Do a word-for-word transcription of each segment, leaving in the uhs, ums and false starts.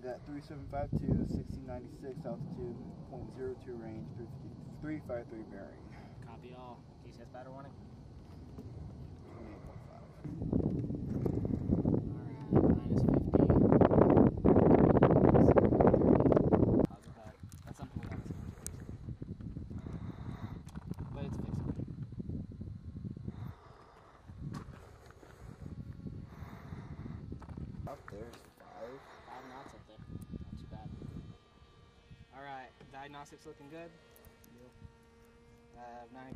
flag at three seven five two, sixteen ninety-six altitude, point zero two range, three fifty-three bearing. Copy all. D C S battery warning. Up there is five. Five knots up there. Not too bad. Alright, diagnostics looking good. Yep. Uh, nine.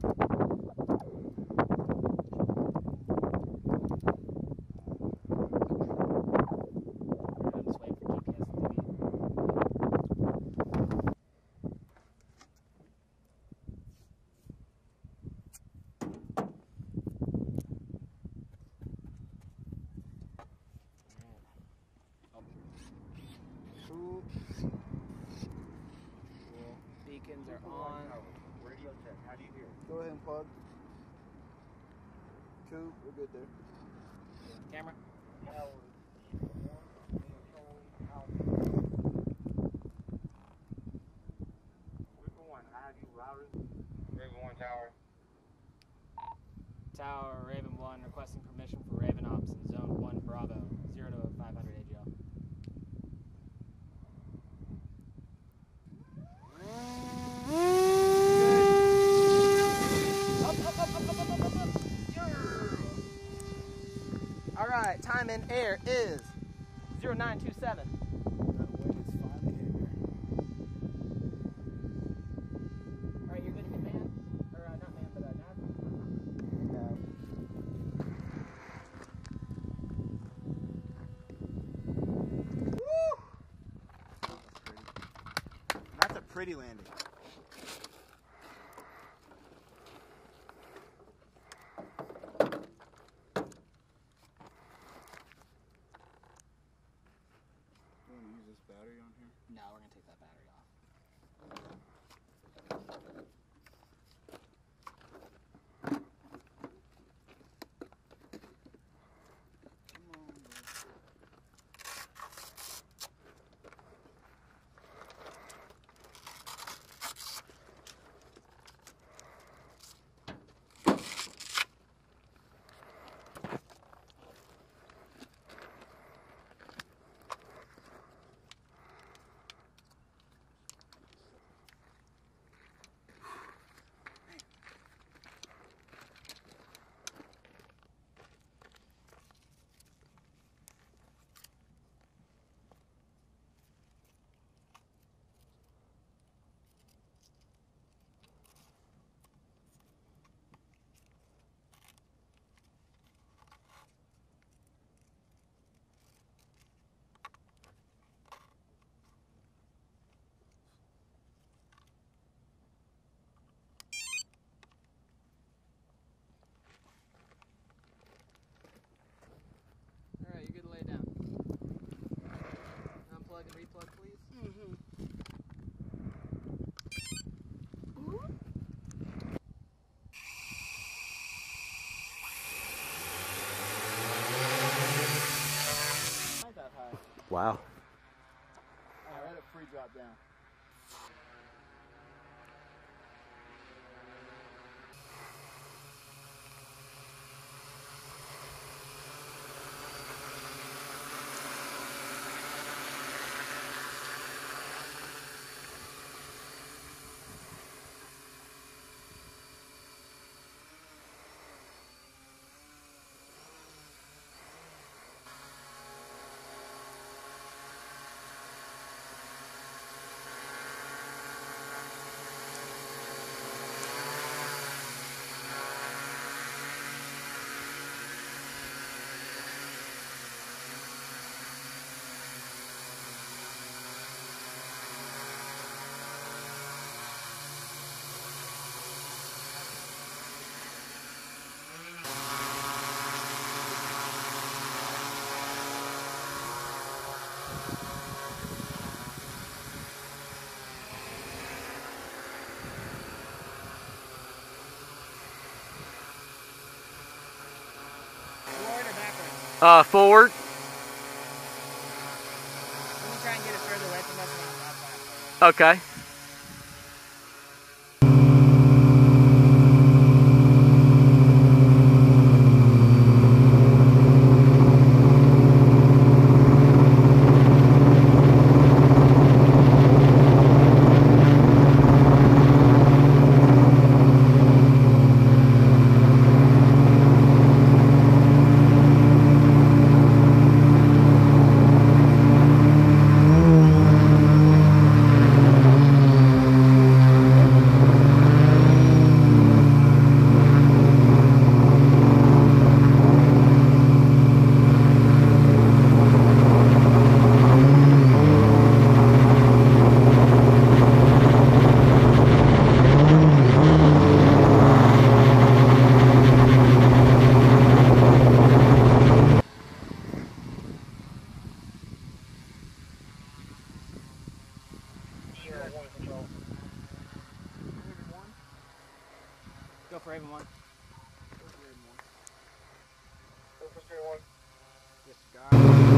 I'm just waiting for G P S to beacons are on. Radio check. How do you hear? Go ahead and plug. Two. We're good there. Camera. Raven one. I have you routed. Raven one tower. Tower Raven one requesting permission for Raven Ops in Zone One Bravo zero to five hundred A G L. Alright, time in air is zero nine two seven. That wind is finally here. Alright, you're good to get man? Or uh, not man, but uh, nav? Nav. Woo! That's pretty. That's a pretty landing. Battery on here? No, we're gonna take that battery off. You're good to lay down. Unplug and replug, please. Mm-hmm. Not that high. Wow. I had a free drop down. Uh, forward. Let me try and get it. Okay. Go for Raven one. Go for Raven one. Go for straight one. Yes, guys.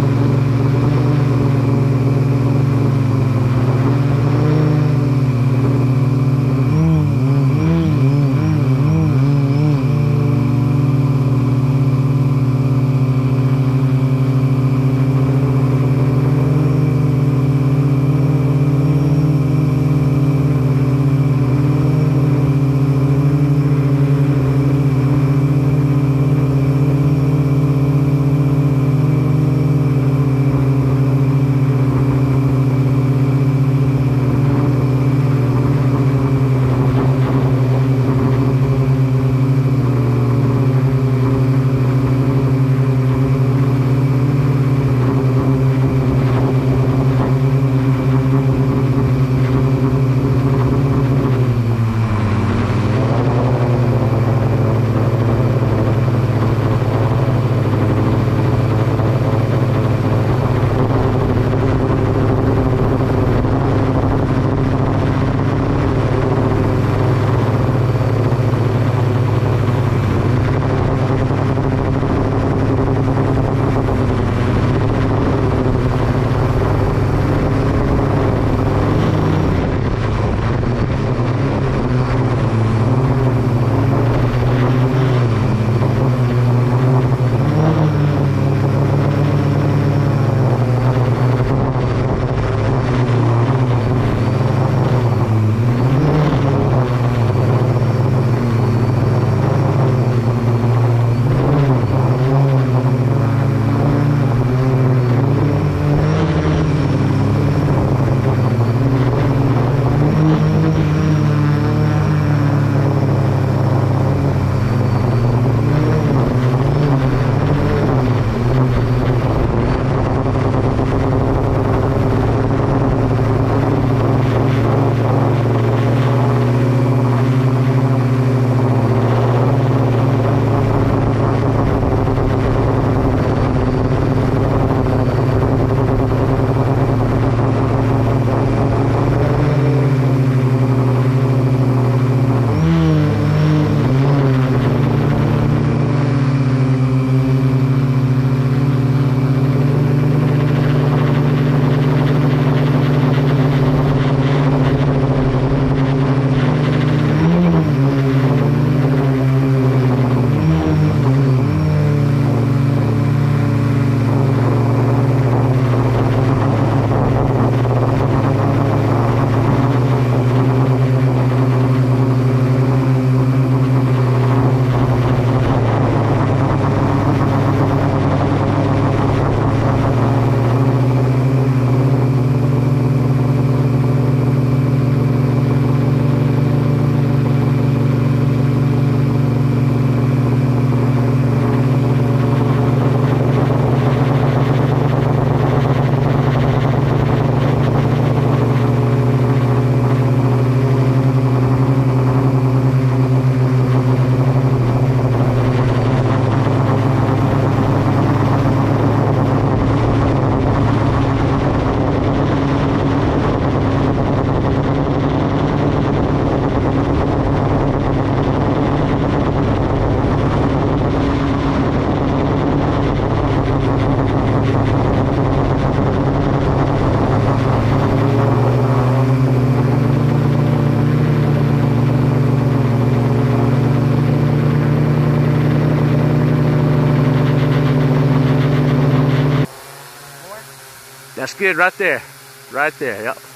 That's good right there. Right there, yep.